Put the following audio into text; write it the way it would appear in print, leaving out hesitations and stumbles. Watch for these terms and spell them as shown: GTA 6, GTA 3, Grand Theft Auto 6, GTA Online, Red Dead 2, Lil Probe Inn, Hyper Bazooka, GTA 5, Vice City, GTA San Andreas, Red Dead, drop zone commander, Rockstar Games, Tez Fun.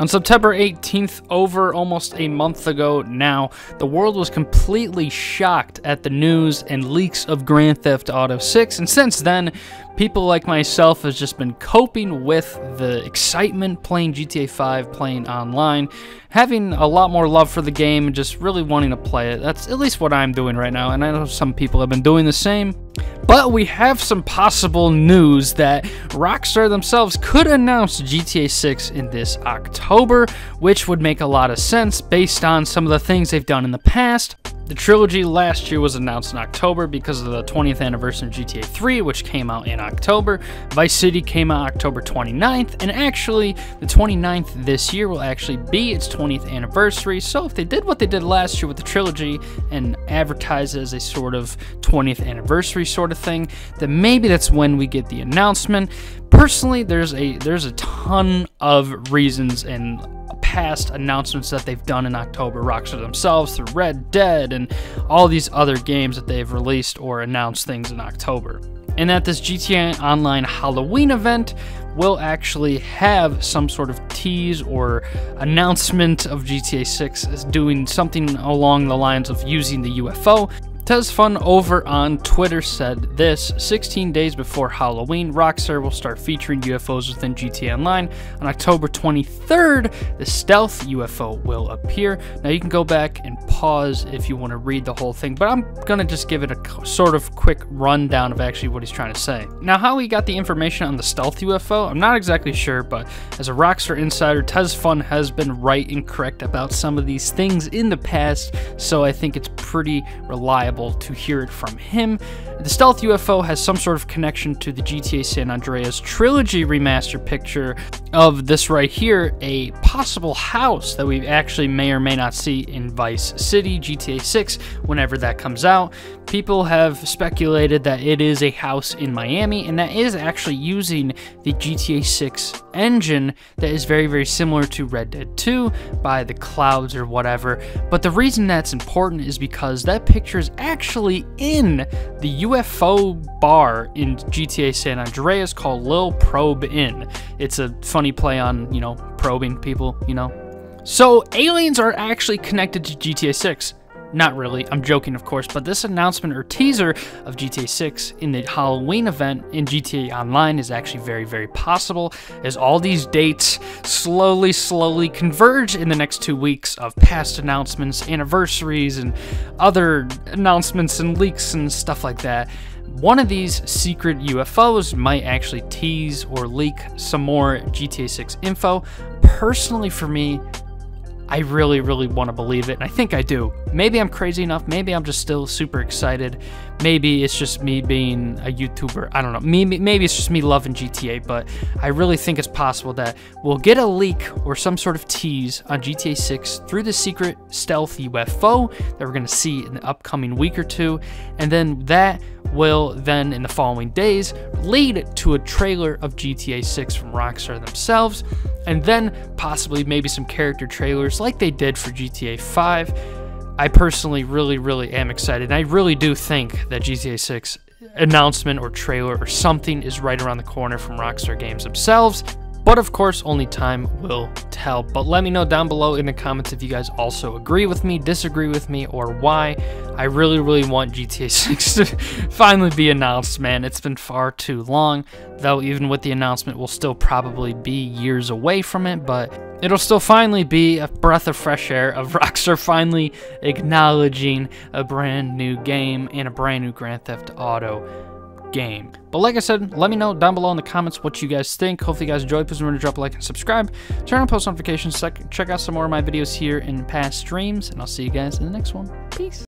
On September 18th, over almost a month ago now, the world was completely shocked at the news and leaks of Grand Theft Auto 6, and since then, people like myself has just been coping with the excitement, playing GTA 5, playing online, having a lot more love for the game, and just really wanting to play it. That's at least what I'm doing right now, and I know some people have been doing the same. But we have some possible news that Rockstar themselves could announce GTA 6 in this October, which would make a lot of sense based on some of the things they've done in the past. The trilogy last year was announced in October because of the 20th anniversary of GTA 3, which came out in October. Vice City came out October 29th, and actually the 29th this year will actually be its 20th anniversary, so if they did what they did last year with the trilogy and advertise it as a sort of 20th anniversary sort of thing, then maybe that's when we get the announcement. Personally, there's a ton of reasons and past announcements that they've done in October, Rockstar themselves, through Red Dead and all these other games that they've released or announced things in October. And that this GTA Online Halloween event will actually have some sort of tease or announcement of GTA 6 as doing something along the lines of using the UFO. Tez Fun over on Twitter said this: 16 days before Halloween, Rockstar will start featuring UFOs within GTA Online. On October 23rd, the stealth UFO will appear. Now you can go back and pause if you want to read the whole thing, but I'm going to just give it a sort of quick rundown of actually what he's trying to say. Now, how he got the information on the stealth UFO, I'm not exactly sure, but as a Rockstar insider, Tez Fun has been right and correct about some of these things in the past, so I think it's pretty reliable to hear it from him. The stealth UFO has some sort of connection to the GTA San Andreas trilogy remaster picture of this right here, a possible house that we actually may or may not see in Vice City, GTA 6, whenever that comes out. People have speculated that it is a house in Miami, and that is actually using the GTA 6 engine that is very, very similar to Red Dead 2 by the clouds or whatever. But the reason that's important is because that picture is actually in the UFO bar in GTA San Andreas called Lil Probe Inn. It's a funny play on, you know, probing people, you know. So aliens are actually connected to GTA 6. Not really, I'm joking of course, but this announcement or teaser of GTA 6 in the Halloween event in GTA Online is actually very, very possible, as all these dates slowly converge in the next 2 weeks of past announcements, anniversaries, and other announcements and leaks and stuff like that. One of these secret UFOs might actually tease or leak some more GTA 6 info. Personally for me, I really want to believe it, and I think I do. Maybe I'm crazy enough, maybe I'm just still super excited, maybe it's just me being a YouTuber, I don't know, maybe it's just me loving GTA, but I really think it's possible that we'll get a leak or some sort of tease on GTA 6 through the secret stealth UFO that we're going to see in the upcoming week or two, and then that will then in the following days lead to a trailer of GTA 6 from Rockstar themselves, and then possibly maybe some character trailers like they did for GTA 5. I personally really am excited, and I really do think that GTA 6 announcement or trailer or something is right around the corner from Rockstar Games themselves. But of course, only time will tell. But let me know down below in the comments if you guys also agree with me, disagree with me, or why. I really want GTA 6 to finally be announced, man. It's been far too long, though even with the announcement, we'll still probably be years away from it, but it'll still finally be a breath of fresh air of Rockstar finally acknowledging a brand new game and a brand new Grand Theft Auto game. But like I said, let me know down below in the comments what you guys think. Hopefully you guys enjoyed. Please remember to drop a like and subscribe. Turn on post notifications. Check out some more of my videos here in past streams, and I'll see you guys in the next one. Peace.